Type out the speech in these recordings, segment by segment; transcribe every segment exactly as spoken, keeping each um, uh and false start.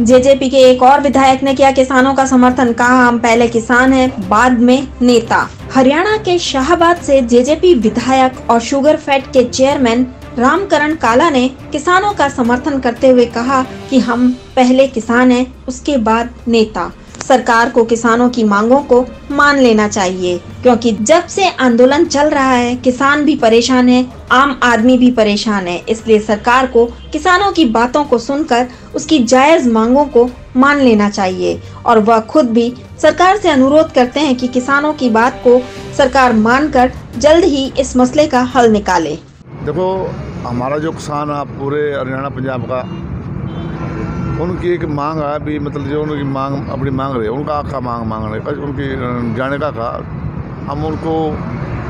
JJP के एक और विधायक ने किया किसानों का समर्थन, कहा हम पहले किसान हैं बाद में नेता। हरियाणा के शाहबाद से जेजेपी विधायक और शुगर फेड के चेयरमैन रामकरण काला ने किसानों का समर्थन करते हुए कहा कि हम पहले किसान हैं उसके बाद नेता। सरकार को किसानों की मांगों को मान लेना चाहिए, क्योंकि जब से आंदोलन चल रहा है किसान भी परेशान है, आम आदमी भी परेशान है। इसलिए सरकार को किसानों की बातों को सुनकर उसकी जायज मांगों को मान लेना चाहिए। और वह खुद भी सरकार से अनुरोध करते हैं कि किसानों की बात को सरकार मानकर जल्द ही इस मसले का हल निकाले। देखो, हमारा जो किसान है पूरे हरियाणा पंजाब का, उनकी एक मांग है भी, मतलब जो उनकी मांग अपनी मांग रहे, उनका आका मांग मांगने का, उनकी जाने का था। हम उनको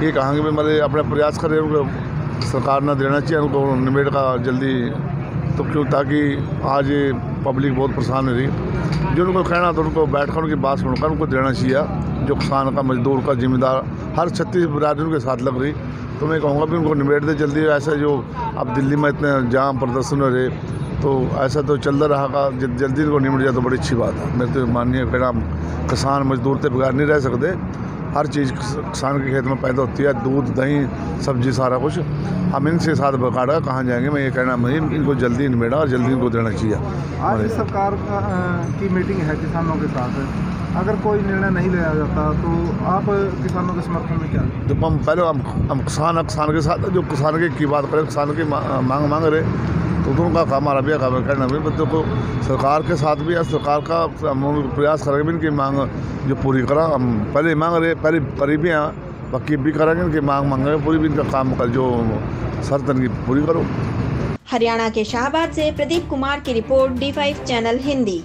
ये कहेंगे भी मतलब अपना प्रयास करें, उनको सरकार ने देना चाहिए, उनको निमेट का जल्दी, तो क्यों ताकि आज पब्लिक बहुत परेशान हो रही। जो उनको कहना था उनको बैठकर उनकी बात सुनकर उनको देना चाहिए। जो किसान का मजदूर का जिम्मेदार हर छत्तीस बरादरी उनके साथ लग रही, तो मैं कहूँगा भी उनको निमेट दे जल्दी। ऐसा जो अब दिल्ली में इतने जाम प्रदर्शन हो रहे, तो ऐसा तो चलता रहा, जल्दी को निमट जाए तो बड़ी अच्छी बात है। मेरे तो माननीय परिणाम किसान मजदूर तो बगैर नहीं रह सकते। हर चीज़ किसान के खेत में पैदा होती है, दूध दही सब्जी सारा कुछ। हम इनसे साथ बकाड़ा कहाँ जाएंगे, मैं ये कहना नहीं। इनको जल्दी निमेटा और जल्दी इनको देना चाहिए। आज सरकार की मीटिंग है किसानों के साथ, अगर कोई निर्णय नहीं लिया जाता तो आप किसानों के समर्थन में क्या? जब हम पहले हम हम किसान किसान के साथ, जो किसान के की बात करें, किसान की मांग मांग रहे, तो उनका काम हमारा भी काम करना भी, बच्चों को सरकार के साथ भी है। सरकार का हम प्रयास करेंगे भी इनकी मांग जो पूरी करा। हम पहले मांग रहे, पहले परी भी यहाँ पक्की भी करेंगे, इनकी मांग मांगेंगे पूरी भी, इनका काम कर जो शर्त इनकी पूरी करो। हरियाणा के शाहबाद से प्रदीप कुमार की report D five channel Hindi.